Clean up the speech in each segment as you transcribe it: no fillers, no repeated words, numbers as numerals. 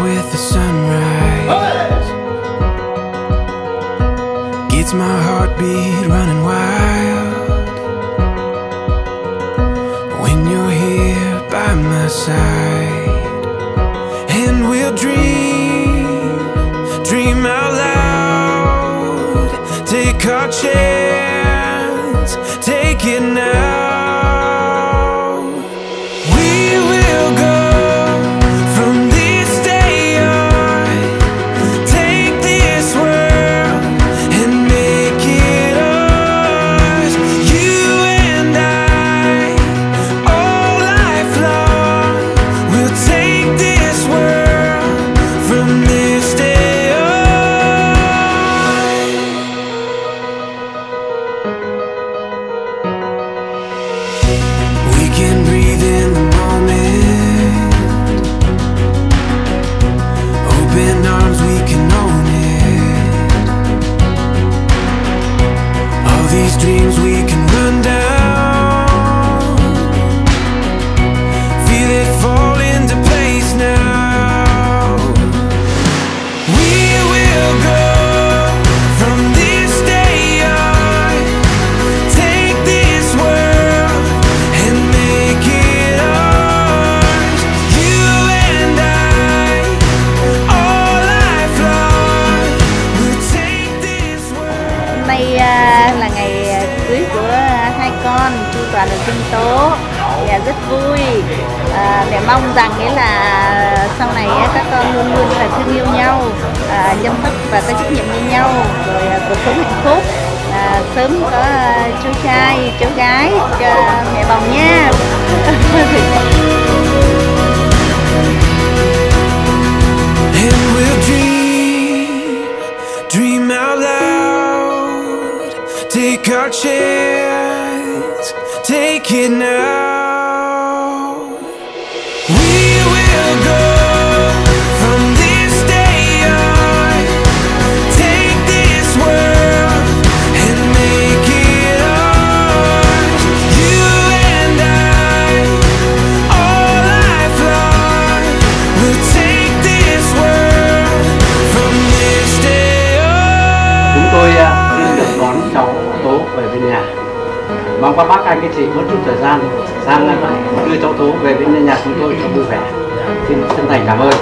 with the sunrise. Gets my heartbeat running wild when you're here by my side. And we'll dream out loud. Take our chance, take it now. Là ngày cưới của hai con Chu Toàn và Kim Tố, rất vui. Mẹ mong rằng là sau này các con luôn luôn là thương yêu nhau, nhân cách và có trách nhiệm với nhau, rồi cuộc sống hạnh phúc, sớm có cháu trai cháu gái cho mẹ bồng nha. Take our chance, take it now. We will go from this day on. Take this world and make it ours. You and I, all lifelong, we'll take this world from this day on. Chúng tôi xin được đón cháu Tố về bên nhà. Mong các bác anh các chị mất chút thời gian sang đưa cháu Tố về bên nhà chúng tôi cho vui vẻ. Xin chân thành cảm ơn.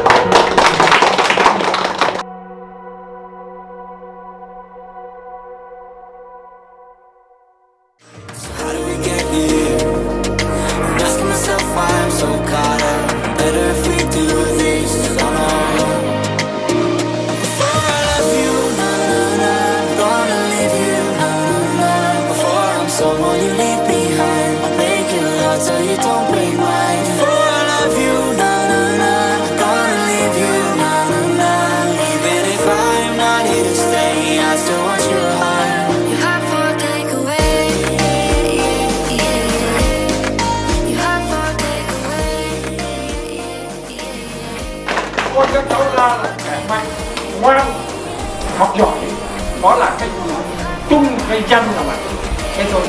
Con các cháu ra là khỏe mạnh, ngoan, học giỏi, đó là cái chung cái danh là bạn, thế thôi.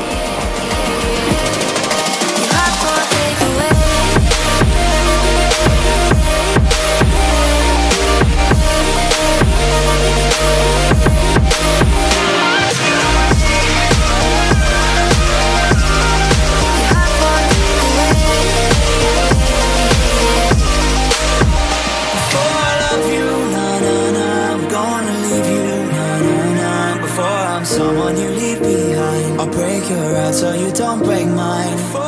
Someone you leave behind, I'll break your heart so you don't break mine.